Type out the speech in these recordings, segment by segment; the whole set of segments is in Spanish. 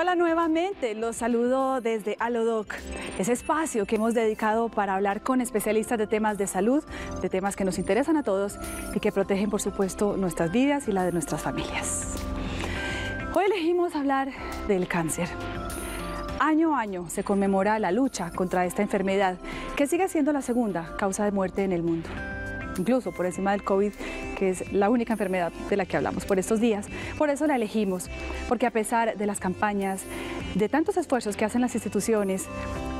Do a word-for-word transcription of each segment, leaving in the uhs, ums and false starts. Hola nuevamente, los saludo desde Aló Doc, ese espacio que hemos dedicado para hablar con especialistas de temas de salud, de temas que nos interesan a todos y que protegen, por supuesto, nuestras vidas y la de nuestras familias. Hoy elegimos hablar del cáncer. Año a año se conmemora la lucha contra esta enfermedad, que sigue siendo la segunda causa de muerte en el mundo, incluso por encima del COVID, que es la única enfermedad de la que hablamos por estos días. Por eso la elegimos, porque a pesar de las campañas, de tantos esfuerzos que hacen las instituciones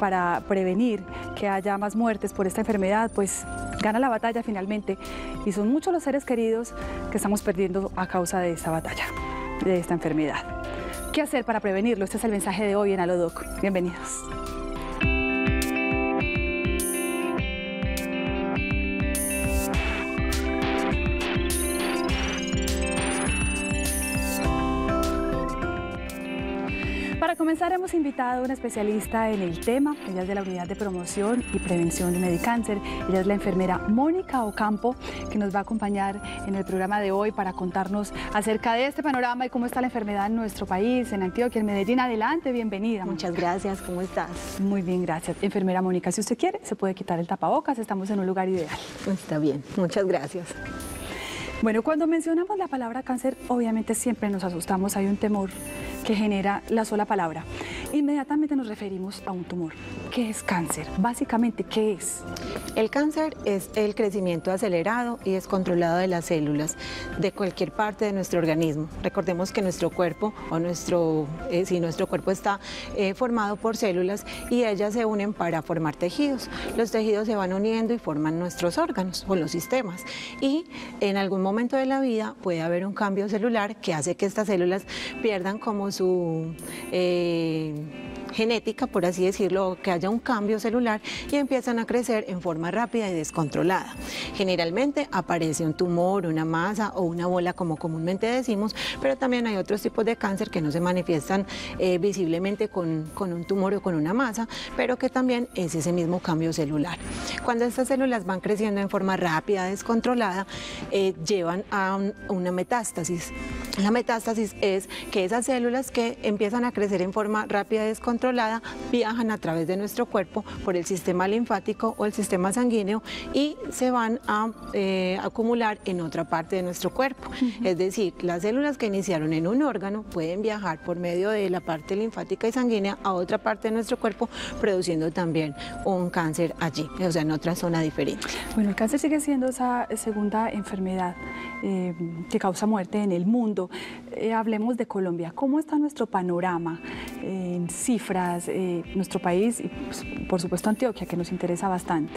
para prevenir que haya más muertes por esta enfermedad, pues gana la batalla finalmente, y son muchos los seres queridos que estamos perdiendo a causa de esta batalla, de esta enfermedad. ¿Qué hacer para prevenirlo? Este es el mensaje de hoy en Aló Doc. Bienvenidos. Para comenzar, hemos invitado a una especialista en el tema. Ella es de la Unidad de Promoción y Prevención de Medicáncer. Ella es la enfermera Mónica Ocampo, que nos va a acompañar en el programa de hoy para contarnos acerca de este panorama y cómo está la enfermedad en nuestro país, en Antioquia, en Medellín. Adelante, bienvenida. Muchas gracias, ¿cómo estás? Muy bien, gracias. Enfermera Mónica, si usted quiere, se puede quitar el tapabocas, estamos en un lugar ideal. Está bien, muchas gracias. Bueno, cuando mencionamos la palabra cáncer, obviamente siempre nos asustamos, hay un temor que genera la sola palabra. Inmediatamente nos referimos a un tumor. ¿Qué es cáncer? Básicamente, ¿qué es? El cáncer es el crecimiento acelerado y descontrolado de las células de cualquier parte de nuestro organismo. Recordemos que nuestro cuerpo, o nuestro, eh, si nuestro cuerpo está eh, formado por células y ellas se unen para formar tejidos. Los tejidos se van uniendo y forman nuestros órganos o los sistemas. Y en algún momento de la vida puede haber un cambio celular que hace que estas células pierdan como su... Eh, genética, por así decirlo, que haya un cambio celular y empiezan a crecer en forma rápida y descontrolada. Generalmente aparece un tumor, una masa o una bola, como comúnmente decimos, pero también hay otros tipos de cáncer que no se manifiestan eh, visiblemente con, con un tumor o con una masa, pero que también es ese mismo cambio celular. Cuando estas células van creciendo en forma rápida, descontrolada, eh, llevan a un, una metástasis. La metástasis es que esas células que empiezan a crecer en forma rápida y descontrolada controlada, viajan a través de nuestro cuerpo por el sistema linfático o el sistema sanguíneo y se van a eh, acumular en otra parte de nuestro cuerpo. Uh-huh. Es decir, las células que iniciaron en un órgano pueden viajar por medio de la parte linfática y sanguínea a otra parte de nuestro cuerpo, produciendo también un cáncer allí, o sea, en otra zona diferente. Bueno, el cáncer sigue siendo esa segunda enfermedad eh, que causa muerte en el mundo. Eh, hablemos de Colombia. ¿Cómo está nuestro panorama eh, en cifras? Eh, nuestro país y pues, por supuesto Antioquia, que nos interesa bastante.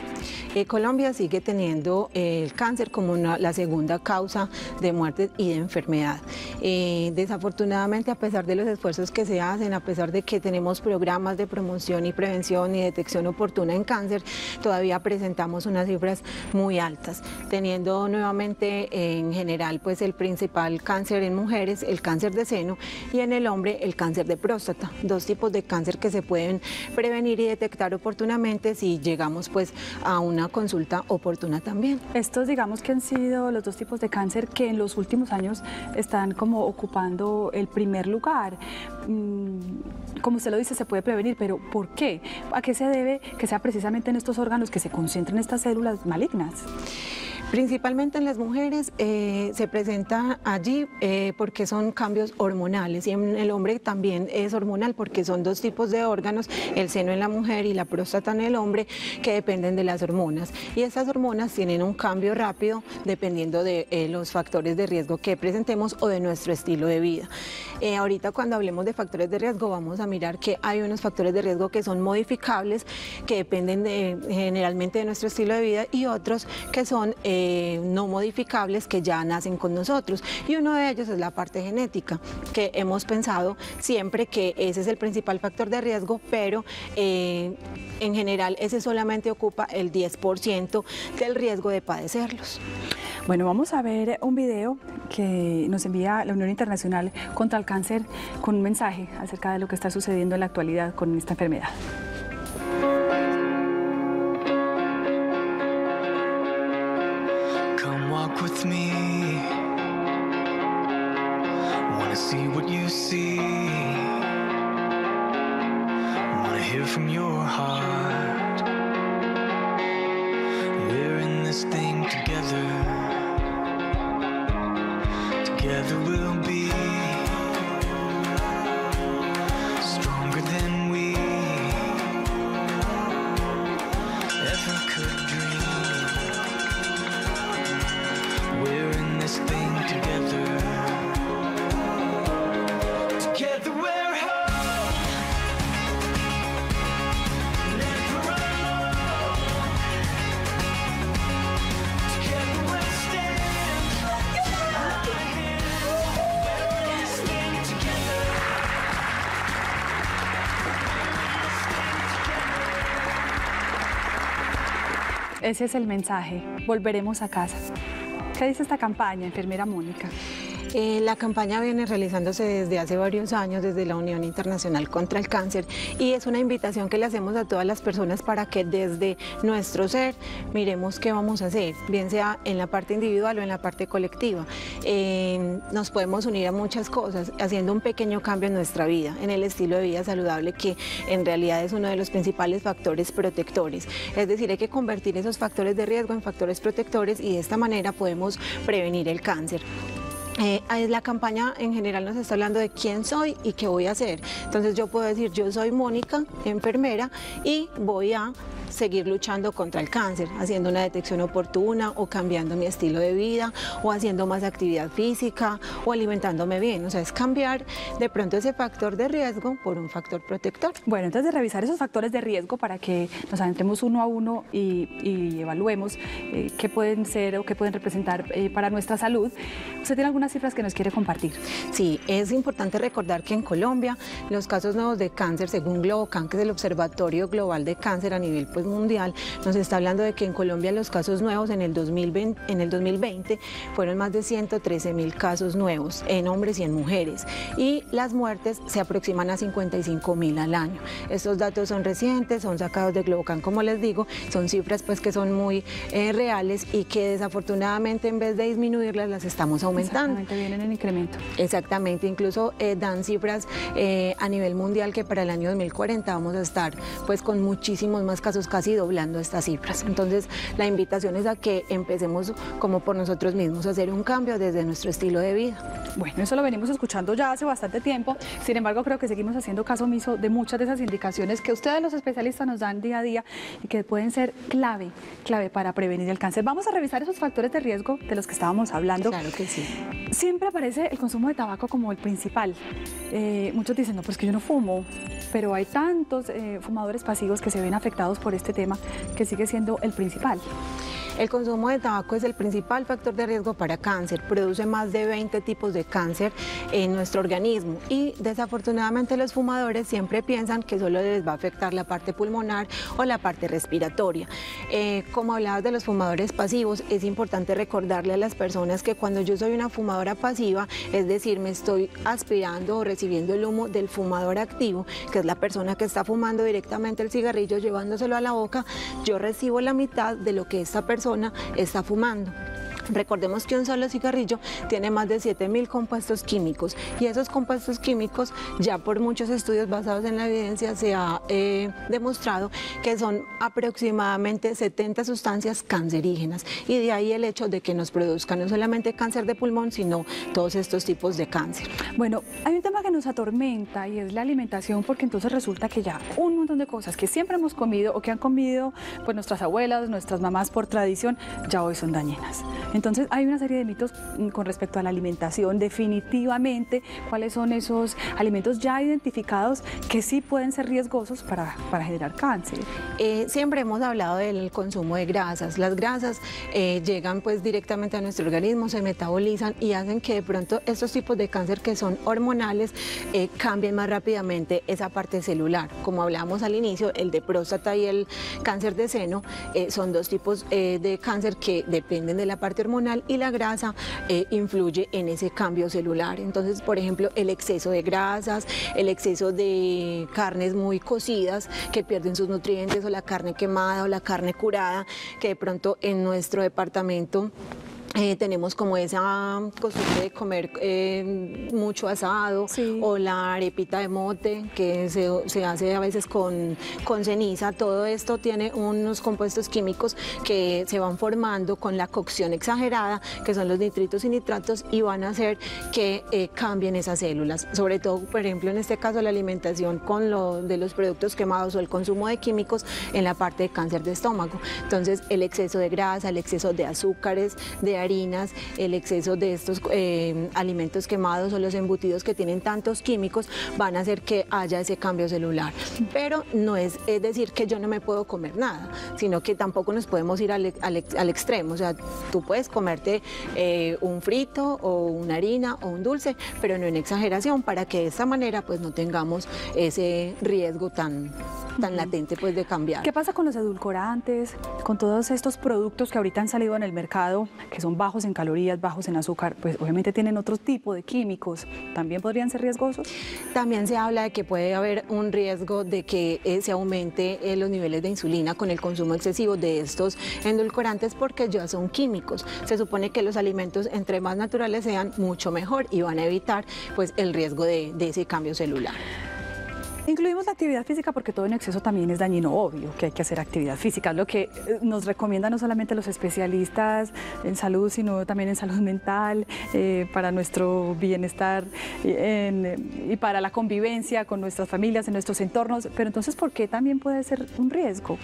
Eh, Colombia sigue teniendo eh, el cáncer como una, la segunda causa de muerte y de enfermedad. Eh, desafortunadamente, a pesar de los esfuerzos que se hacen, a pesar de que tenemos programas de promoción y prevención y detección oportuna en cáncer, todavía presentamos unas cifras muy altas, teniendo nuevamente eh, en general pues el principal cáncer en mujeres, el cáncer de seno, y en el hombre el cáncer de próstata, dos tipos de cáncer que se pueden prevenir y detectar oportunamente si llegamos pues a una consulta oportuna también. Estos digamos que han sido los dos tipos de cáncer que en los últimos años están como ocupando el primer lugar. Como usted lo dice, se puede prevenir, pero ¿por qué? ¿A qué se debe que sea precisamente en estos órganos que se concentren estas células malignas? Principalmente en las mujeres eh, se presenta allí eh, porque son cambios hormonales, y en el hombre también es hormonal porque son dos tipos de órganos, el seno en la mujer y la próstata en el hombre, que dependen de las hormonas, y estas hormonas tienen un cambio rápido dependiendo de eh, los factores de riesgo que presentemos o de nuestro estilo de vida. Eh, ahorita cuando hablemos de factores de riesgo vamos a mirar que hay unos factores de riesgo que son modificables, que dependen de, generalmente de nuestro estilo de vida, y otros que son eh, no modificables, que ya nacen con nosotros, y uno de ellos es la parte genética, que hemos pensado siempre que ese es el principal factor de riesgo, pero eh, en general ese solamente ocupa el diez por ciento del riesgo de padecerlos. Bueno, vamos a ver un video que nos envía la Unión Internacional contra el Cáncer con un mensaje acerca de lo que está sucediendo en la actualidad con esta enfermedad. With me, wanna see what you see. hear from your heart. We're in this thing together. Together we'll be stronger than we ever could dream. We're in this thing together. Ese es el mensaje, volveremos a casa. ¿Qué dice esta campaña, enfermera Mónica? Eh, la campaña viene realizándose desde hace varios años, desde la Unión Internacional contra el Cáncer, y es una invitación que le hacemos a todas las personas para que desde nuestro ser miremos qué vamos a hacer, bien sea en la parte individual o en la parte colectiva. Eh, nos podemos unir a muchas cosas, haciendo un pequeño cambio en nuestra vida, en el estilo de vida saludable, que en realidad es uno de los principales factores protectores. Es decir, hay que convertir esos factores de riesgo en factores protectores y de esta manera podemos prevenir el cáncer. Eh, la campaña en general nos está hablando de quién soy y qué voy a hacer. Entonces yo puedo decir, yo soy Mónica, enfermera, y voy a seguir luchando contra el cáncer, haciendo una detección oportuna o cambiando mi estilo de vida o haciendo más actividad física o alimentándome bien. O sea, es cambiar de pronto ese factor de riesgo por un factor protector. Bueno, entonces revisar esos factores de riesgo para que nos adentremos uno a uno y, y evaluemos eh, qué pueden ser o qué pueden representar eh, para nuestra salud. ¿Usted tiene algunas cifras que nos quiere compartir? Sí, es importante recordar que en Colombia los casos nuevos de cáncer, según GloboCan, que es el Observatorio Global de Cáncer a nivel pues, mundial, nos está hablando de que en Colombia los casos nuevos en el dos mil veinte, en el dos mil veinte fueron más de ciento trece mil casos nuevos en hombres y en mujeres, y las muertes se aproximan a cincuenta y cinco mil al año. Estos datos son recientes, son sacados de GloboCan, como les digo, son cifras pues que son muy eh, reales y que desafortunadamente en vez de disminuirlas las estamos aumentando. Exactamente, vienen en incremento. Exactamente, incluso eh, dan cifras eh, a nivel mundial que para el año dos mil cuarenta vamos a estar pues con muchísimos más casos, casi doblando estas cifras. Entonces la invitación es a que empecemos como por nosotros mismos a hacer un cambio desde nuestro estilo de vida. Bueno, eso lo venimos escuchando ya hace bastante tiempo, sin embargo creo que seguimos haciendo caso omiso de muchas de esas indicaciones que ustedes los especialistas nos dan día a día y que pueden ser clave, clave para prevenir el cáncer. Vamos a revisar esos factores de riesgo de los que estábamos hablando. Claro que sí. Siempre aparece el consumo de tabaco como el principal. Eh, muchos dicen, no, pues que yo no fumo, pero hay tantos eh, fumadores pasivos que se ven afectados por este tema que sigue siendo el principal. El consumo de tabaco es el principal factor de riesgo para cáncer, produce más de veinte tipos de cáncer en nuestro organismo y desafortunadamente los fumadores siempre piensan que solo les va a afectar la parte pulmonar o la parte respiratoria. Eh, como hablabas de los fumadores pasivos, es importante recordarle a las personas que cuando yo soy una fumadora pasiva, es decir, me estoy aspirando o recibiendo el humo del fumador activo, que es la persona que está fumando directamente el cigarrillo, llevándoselo a la boca, yo recibo la mitad de lo que esta persona persona está fumando. Recordemos que un solo cigarrillo tiene más de siete mil compuestos químicos y esos compuestos químicos ya por muchos estudios basados en la evidencia se ha eh, demostrado que son aproximadamente setenta sustancias cancerígenas, y de ahí el hecho de que nos produzcan no solamente cáncer de pulmón sino todos estos tipos de cáncer. Bueno, hay un tema que nos atormenta y es la alimentación, porque entonces resulta que ya un montón de cosas que siempre hemos comido o que han comido pues nuestras abuelas, nuestras mamás por tradición, ya hoy son dañinas. Entonces hay una serie de mitos con respecto a la alimentación. Definitivamente, ¿cuáles son esos alimentos ya identificados que sí pueden ser riesgosos para, para generar cáncer? Eh, siempre hemos hablado del consumo de grasas. Las grasas eh, llegan pues directamente a nuestro organismo, se metabolizan y hacen que de pronto estos tipos de cáncer que son hormonales eh, cambien más rápidamente esa parte celular. Como hablábamos al inicio, el de próstata y el cáncer de seno eh, son dos tipos eh, de cáncer que dependen de la parte hormonal, y la grasa eh, influye en ese cambio celular. Entonces, por ejemplo, el exceso de grasas, el exceso de carnes muy cocidas que pierden sus nutrientes, o la carne quemada o la carne curada, que de pronto en nuestro departamento Eh, tenemos como esa costumbre de comer eh, mucho asado, sí, o la arepita de mote que se, se hace a veces con, con ceniza. Todo esto tiene unos compuestos químicos que se van formando con la cocción exagerada, que son los nitritos y nitratos, y van a hacer que eh, cambien esas células. Sobre todo, por ejemplo, en este caso la alimentación con lo, de los productos quemados o el consumo de químicos en la parte de cáncer de estómago. Entonces, el exceso de grasa, el exceso de azúcares, de harinas, el exceso de estos eh, alimentos quemados o los embutidos que tienen tantos químicos van a hacer que haya ese cambio celular. Pero no es, es decir que yo no me puedo comer nada, sino que tampoco nos podemos ir al, al, al extremo. O sea, tú puedes comerte eh, un frito o una harina o un dulce, pero no en exageración, para que de esta manera pues no tengamos ese riesgo tan, tan latente pues de cambiar. ¿Qué pasa con los edulcorantes, con todos estos productos que ahorita han salido en el mercado, que son bajos en calorías, bajos en azúcar? Pues obviamente tienen otro tipo de químicos, ¿también podrían ser riesgosos? También se habla de que puede haber un riesgo de que eh, se aumente eh, los niveles de insulina con el consumo excesivo de estos edulcorantes, porque ya son químicos. Se supone que los alimentos entre más naturales sean, mucho mejor, y van a evitar pues el riesgo de, de ese cambio celular. Incluimos la actividad física, porque todo en exceso también es dañino, obvio que hay que hacer actividad física, lo que nos recomiendan no solamente los especialistas en salud, sino también en salud mental, eh, para nuestro bienestar en, y para la convivencia con nuestras familias, en nuestros entornos. Pero entonces, ¿por qué también puede ser un riesgo?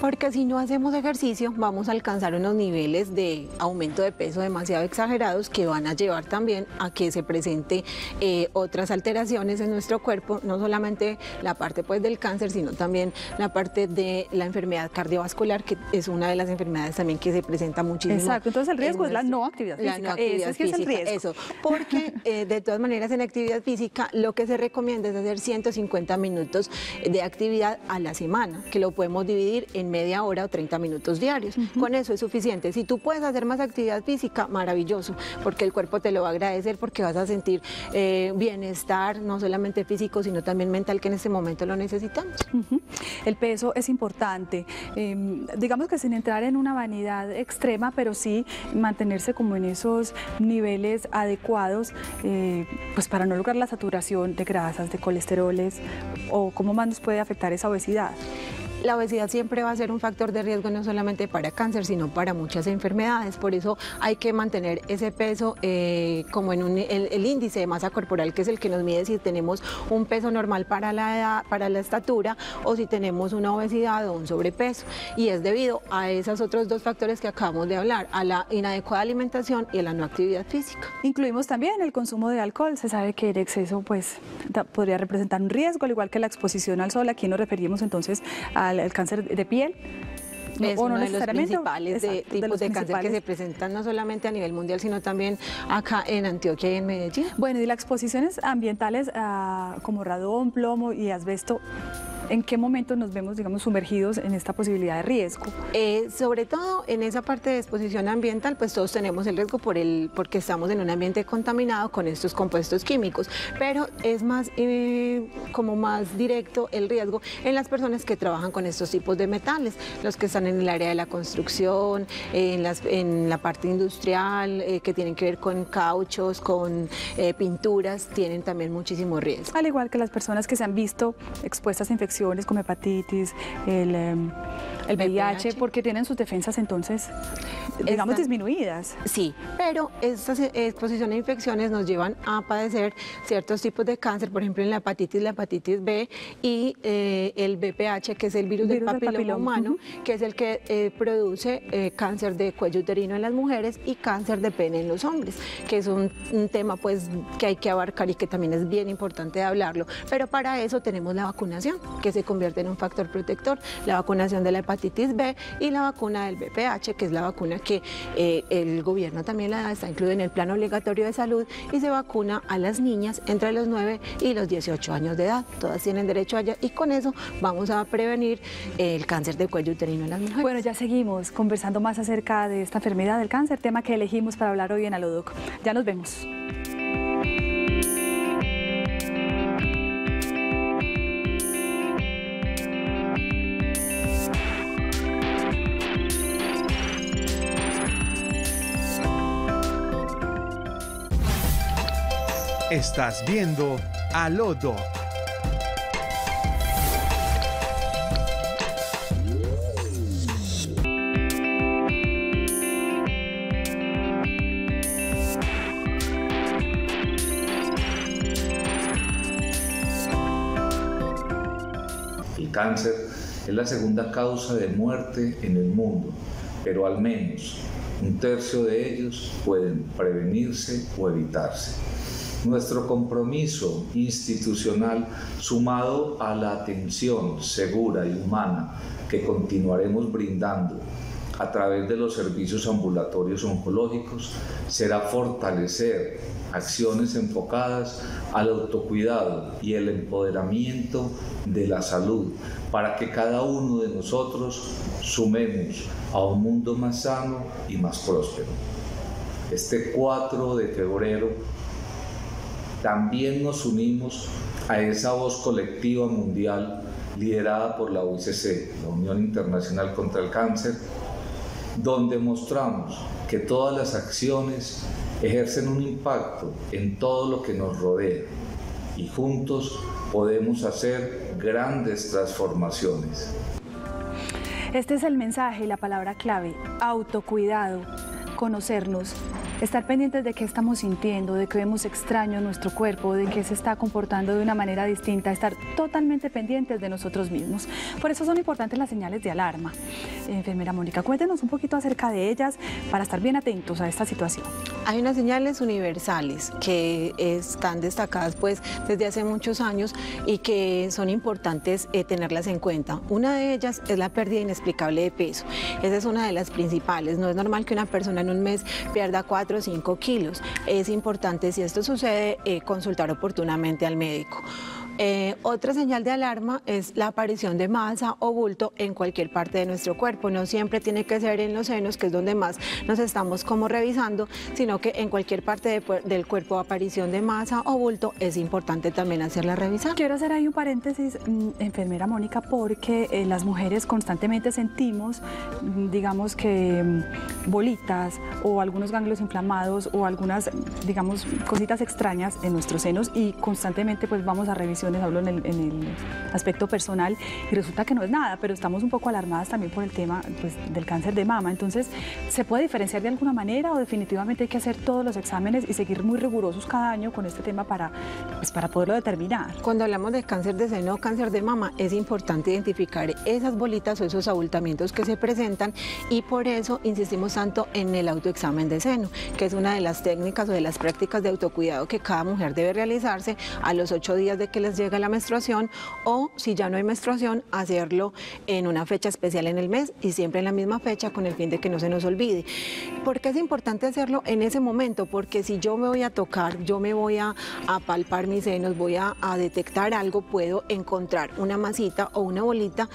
Porque si no hacemos ejercicio vamos a alcanzar unos niveles de aumento de peso demasiado exagerados, que van a llevar también a que se presente eh, otras alteraciones en nuestro cuerpo, no solamente la parte pues del cáncer, sino también la parte de la enfermedad cardiovascular, que es una de las enfermedades también que se presenta muchísimo. Exacto, entonces el riesgo es la no actividad física. La no actividad eso es que física, es el riesgo. Eso, porque eh, de todas maneras en actividad física lo que se recomienda es hacer ciento cincuenta minutos de actividad a la semana, que lo podemos dividir en media hora o treinta minutos diarios. Uh-huh. Con eso es suficiente. Si tú puedes hacer más actividad física, maravilloso, porque el cuerpo te lo va a agradecer, porque vas a sentir eh, bienestar, no solamente físico, sino también mental, que en este momento lo necesitamos. Uh-huh. El peso es importante, eh, digamos que sin entrar en una vanidad extrema, pero sí mantenerse como en esos niveles adecuados, eh, pues para no lograr la saturación de grasas, de colesteroles, o cómo más nos puede afectar esa obesidad. La obesidad siempre va a ser un factor de riesgo, no solamente para cáncer, sino para muchas enfermedades. Por eso hay que mantener ese peso eh, como en un, el, el índice de masa corporal, que es el que nos mide si tenemos un peso normal para la edad, para la estatura, o si tenemos una obesidad o un sobrepeso. Y es debido a esos otros dos factores que acabamos de hablar, a la inadecuada alimentación y a la no actividad física. Incluimos también el consumo de alcohol. Se sabe que el exceso pues podría representar un riesgo, al igual que la exposición al sol. Aquí nos referimos entonces a el cáncer de piel. Es uno de los principales de, exacto, tipos de, de cáncer que se presentan no solamente a nivel mundial, sino también acá en Antioquia y en Medellín. Bueno, y las exposiciones ambientales uh, como radón, plomo y asbesto, ¿en qué momento nos vemos, digamos, sumergidos en esta posibilidad de riesgo? Eh, sobre todo en esa parte de exposición ambiental, pues todos tenemos el riesgo por el, porque estamos en un ambiente contaminado con estos compuestos químicos, pero es más, eh, como más directo el riesgo en las personas que trabajan con estos tipos de metales, los que están en el área de la construcción, en, las, en la parte industrial, eh, que tienen que ver con cauchos, con eh, pinturas, tienen también muchísimo riesgo. Al igual que las personas que se han visto expuestas a infecciones como hepatitis, el, el V P H, porque tienen sus defensas entonces, digamos, Esta, disminuidas. Sí, pero estas exposiciones a infecciones nos llevan a padecer ciertos tipos de cáncer, por ejemplo en la hepatitis, la hepatitis B y eh, el V P H, que es el virus, virus del, papiloma del papiloma humano, uh-huh, que es el que eh, produce eh, cáncer de cuello uterino en las mujeres y cáncer de pene en los hombres, que es un, un tema pues que hay que abarcar y que también es bien importante de hablarlo. Pero para eso tenemos la vacunación, que se convierte en un factor protector, la vacunación de la hepatitis B y la vacuna del V P H, que es la vacuna que eh, el gobierno también la da, está incluida en el plan obligatorio de salud, y se vacuna a las niñas entre los nueve y los dieciocho años de edad. Todas tienen derecho a ella, y con eso vamos a prevenir el cáncer de cuello uterino en las mujeres. Bueno, ya seguimos conversando más acerca de esta enfermedad del cáncer, tema que elegimos para hablar hoy en Aló Doc. Ya nos vemos. We'll be right back. Estás viendo Aló Doc. El cáncer es la segunda causa de muerte en el mundo, pero al menos un tercio de ellos pueden prevenirse o evitarse. Nuestro compromiso institucional, sumado a la atención segura y humana que continuaremos brindando a través de los servicios ambulatorios oncológicos, será fortalecer acciones enfocadas al autocuidado y el empoderamiento de la salud, para que cada uno de nosotros sumemos a un mundo más sano y más próspero. Este cuatro de febrero también nos unimos a esa voz colectiva mundial liderada por la U I C C, la Unión Internacional contra el Cáncer, donde mostramos que todas las acciones ejercen un impacto en todo lo que nos rodea y juntos podemos hacer grandes transformaciones. Este es el mensaje y la palabra clave: autocuidado, conocernos, estar pendientes de qué estamos sintiendo, de qué vemos extraño en nuestro cuerpo, de qué se está comportando de una manera distinta, estar totalmente pendientes de nosotros mismos. Por eso son importantes las señales de alarma. Enfermera Mónica, cuéntenos un poquito acerca de ellas para estar bien atentos a esta situación. Hay unas señales universales que están destacadas pues desde hace muchos años y que son importantes eh, tenerlas en cuenta. Una de ellas es la pérdida inexplicable de peso. Esa es una de las principales. No es normal que una persona en un mes pierda cuatro o cinco kilos. Es importante, si esto sucede, eh, consultar oportunamente al médico. Eh, otra señal de alarma es la aparición de masa o bulto en cualquier parte de nuestro cuerpo. No siempre tiene que ser en los senos, que es donde más nos estamos como revisando, sino que en cualquier parte de, del cuerpo, aparición de masa o bulto, es importante también hacerla revisar. Quiero hacer ahí un paréntesis, enfermera Mónica, porque eh, las mujeres constantemente sentimos, digamos que bolitas o algunos ganglios inflamados o algunas, digamos, cositas extrañas en nuestros senos, y constantemente pues vamos a revisar. Hablo en el, en el aspecto personal y resulta que no es nada, pero estamos un poco alarmadas también por el tema pues, del cáncer de mama. Entonces, ¿se puede diferenciar de alguna manera o definitivamente hay que hacer todos los exámenes y seguir muy rigurosos cada año con este tema para, pues, para poderlo determinar? Cuando hablamos de cáncer de seno o cáncer de mama, es importante identificar esas bolitas o esos abultamientos que se presentan, y por eso insistimos tanto en el autoexamen de seno, que es una de las técnicas o de las prácticas de autocuidado que cada mujer debe realizarse a los ocho días de que les llega la menstruación, o si ya no hay menstruación, hacerlo en una fecha especial en el mes y siempre en la misma fecha, con el fin de que no se nos olvide. ¿Por qué es importante hacerlo en ese momento? Porque si yo me voy a tocar, yo me voy a, a palpar mis senos, voy a, a detectar algo, puedo encontrar una masita o una bolita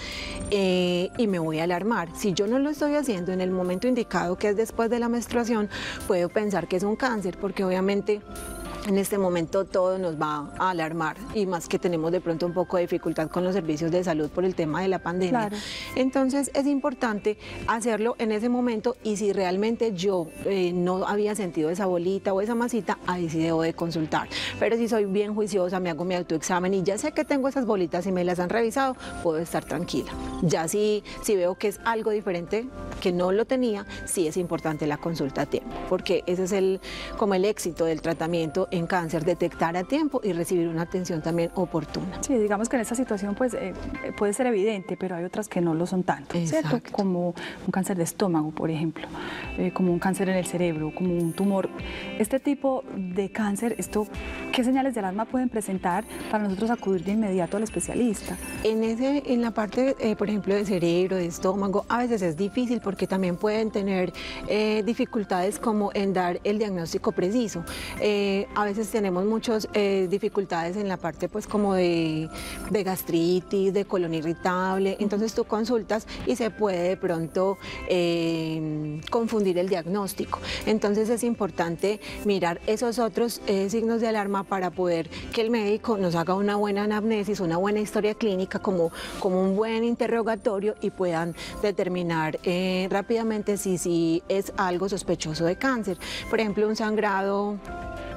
eh, y me voy a alarmar. Si yo no lo estoy haciendo en el momento indicado, que es después de la menstruación, puedo pensar que es un cáncer, porque obviamente en este momento todo nos va a alarmar, y más que tenemos de pronto un poco de dificultad con los servicios de salud por el tema de la pandemia. Claro. Entonces es importante hacerlo en ese momento, y si realmente yo eh, no había sentido esa bolita o esa masita, ahí sí debo de consultar. Pero si soy bien juiciosa, me hago mi autoexamen y ya sé que tengo esas bolitas y me las han revisado, puedo estar tranquila. Ya si, si veo que es algo diferente, que no lo tenía, sí es importante la consulta a tiempo, porque ese es el, como el éxito del tratamiento en cáncer: detectar a tiempo y recibir una atención también oportuna. Sí, digamos que en esta situación pues eh, puede ser evidente, pero hay otras que no lo son tanto, exacto, ¿cierto? Como un cáncer de estómago, por ejemplo, eh, como un cáncer en el cerebro, como un tumor. Este tipo de cáncer, esto, ¿qué señales de alarma pueden presentar para nosotros acudir de inmediato al especialista? En, ese, en la parte, eh, por ejemplo, de cerebro, de estómago, a veces es difícil porque también pueden tener eh, dificultades como en dar el diagnóstico preciso. Eh, A veces tenemos muchas eh, dificultades en la parte pues como de, de gastritis, de colon irritable. Entonces tú consultas y se puede de pronto eh, confundir el diagnóstico. Entonces es importante mirar esos otros eh, signos de alarma para poder que el médico nos haga una buena anamnesis, una buena historia clínica, como, como un buen interrogatorio, y puedan determinar eh, rápidamente si, si es algo sospechoso de cáncer. Por ejemplo, un sangrado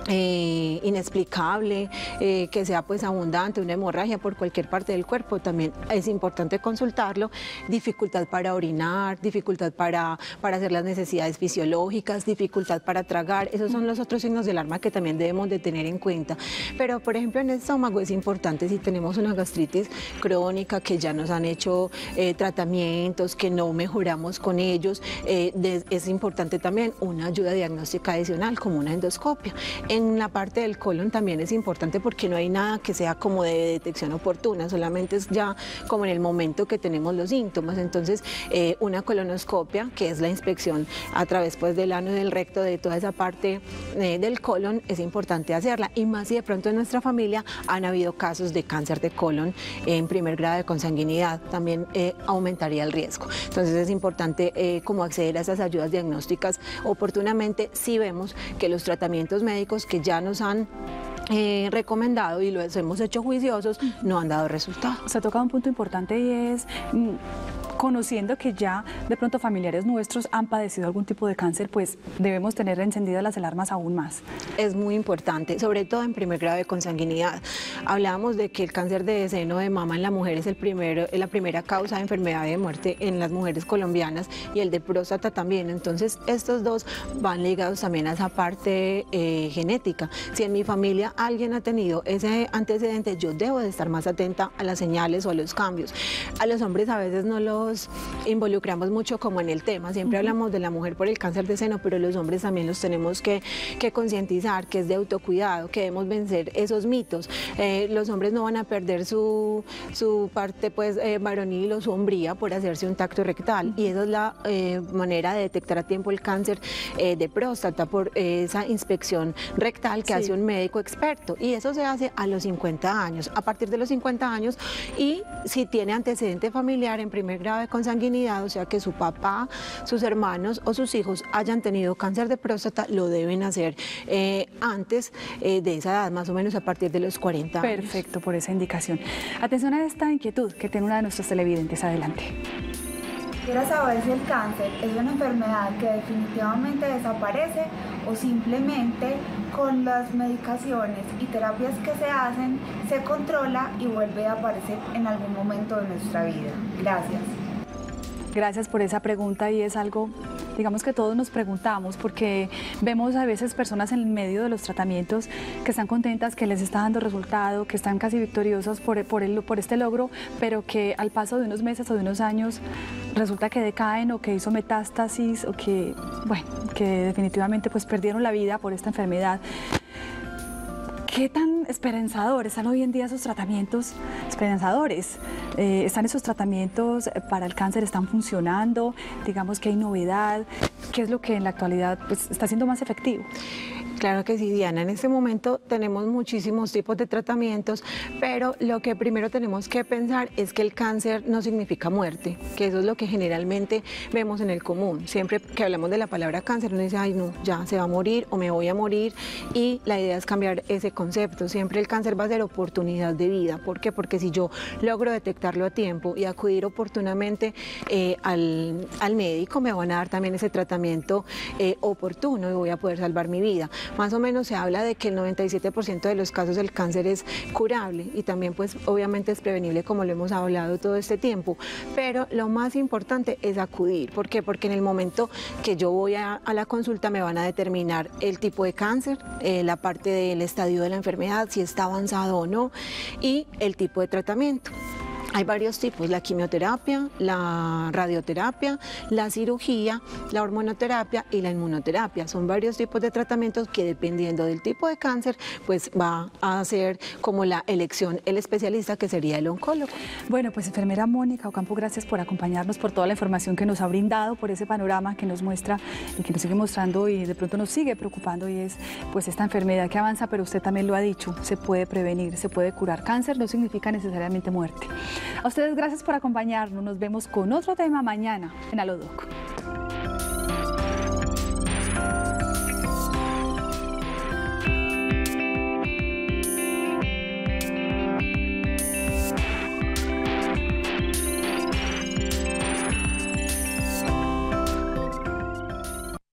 eh, inexplicable, eh, que sea pues abundante, una hemorragia por cualquier parte del cuerpo, también es importante consultarlo. Dificultad para orinar, dificultad para, para hacer las necesidades fisiológicas, dificultad para tragar, esos son los otros signos de alarma que también debemos de tener en cuenta. Pero por ejemplo en el estómago es importante, si tenemos una gastritis crónica, que ya nos han hecho eh, tratamientos, que no mejoramos con ellos, eh, de, es importante también una ayuda diagnóstica adicional como una endoscopia. En la parte del colon también es importante porque no hay nada que sea como de detección oportuna, solamente es ya como en el momento que tenemos los síntomas. Entonces eh, una colonoscopia, que es la inspección a través pues del ano y del recto de toda esa parte eh, del colon, es importante hacerla, y más si de pronto en nuestra familia han habido casos de cáncer de colon en primer grado de consanguinidad, también eh, aumentaría el riesgo. Entonces es importante eh, como acceder a esas ayudas diagnósticas oportunamente si vemos que los tratamientos médicos que ya nos han Eh, recomendado y los hemos hecho juiciosos no han dado resultado. Se ha tocado un punto importante, y es conociendo que ya de pronto familiares nuestros han padecido algún tipo de cáncer, pues debemos tener encendidas las alarmas aún más. Es muy importante, sobre todo en primer grado de consanguinidad. Hablábamos de que el cáncer de seno de mama en la mujer es el primero, la primera causa de enfermedad de muerte en las mujeres colombianas, y el de próstata también. Entonces estos dos van ligados también a esa parte eh, genética. Si en mi familia alguien ha tenido ese antecedente, yo debo de estar más atenta a las señales o a los cambios. A los hombres a veces no lo involucramos mucho como en el tema, siempre hablamos de la mujer por el cáncer de seno, pero los hombres también los tenemos que, que concientizar, que es de autocuidado, que debemos vencer esos mitos. Eh, los hombres no van a perder su, su parte pues eh, varonil o su hombría por hacerse un tacto rectal, y esa es la eh, manera de detectar a tiempo el cáncer eh, de próstata, por eh, esa inspección rectal que sí hace un médico experto, y eso se hace a los cincuenta años, a partir de los cincuenta años, y si tiene antecedente familiar en primer grado de consanguinidad, o sea que su papá, sus hermanos o sus hijos hayan tenido cáncer de próstata, lo deben hacer eh, antes eh, de esa edad, más o menos a partir de los cuarenta años. Perfecto, por esa indicación. Atención a esta inquietud que tiene una de nuestras televidentes. Adelante. Quiero saber si el cáncer es una enfermedad que definitivamente desaparece o simplemente con las medicaciones y terapias que se hacen se controla y vuelve a aparecer en algún momento de nuestra vida. Gracias. Gracias por esa pregunta, y es algo, digamos, que todos nos preguntamos, porque vemos a veces personas en el medio de los tratamientos que están contentas, que les está dando resultado, que están casi victoriosas por, por, el, por este logro, pero que al paso de unos meses o de unos años resulta que decaen, o que hizo metástasis, o que, bueno, que definitivamente pues perdieron la vida por esta enfermedad. ¿Qué tan esperanzadores están hoy en día esos tratamientos esperanzadores? Eh, ¿Están esos tratamientos para el cáncer? ¿Están funcionando? Digamos que hay novedad. ¿Qué es lo que en la actualidad pues, está siendo más efectivo? Claro que sí, Diana. En este momento tenemos muchísimos tipos de tratamientos, pero lo que primero tenemos que pensar es que el cáncer no significa muerte, que eso es lo que generalmente vemos en el común. Siempre que hablamos de la palabra cáncer, uno dice, ay no, ya se va a morir o me voy a morir, y la idea es cambiar ese concepto. Siempre el cáncer va a ser oportunidad de vida. ¿Por qué? Porque si yo logro detectarlo a tiempo y acudir oportunamente eh, al, al médico, me van a dar también ese tratamiento eh, oportuno y voy a poder salvar mi vida. Más o menos se habla de que el noventa y siete por ciento de los casos del cáncer es curable, y también pues obviamente es prevenible, como lo hemos hablado todo este tiempo, pero lo más importante es acudir. ¿Por qué? Porque en el momento que yo voy a, a la consulta me van a determinar el tipo de cáncer, eh, la parte del estadio de la enfermedad, si está avanzado o no, y el tipo de tratamiento. Hay varios tipos: la quimioterapia, la radioterapia, la cirugía, la hormonoterapia y la inmunoterapia. Son varios tipos de tratamientos que, dependiendo del tipo de cáncer, pues va a ser como la elección el especialista, que sería el oncólogo. Bueno, pues enfermera Mónica Ocampo, gracias por acompañarnos, por toda la información que nos ha brindado, por ese panorama que nos muestra y que nos sigue mostrando y de pronto nos sigue preocupando, y es pues esta enfermedad que avanza, pero usted también lo ha dicho, se puede prevenir, se puede curar. Cáncer no significa necesariamente muerte. A ustedes gracias por acompañarnos, nos vemos con otro tema mañana en Aló Doc.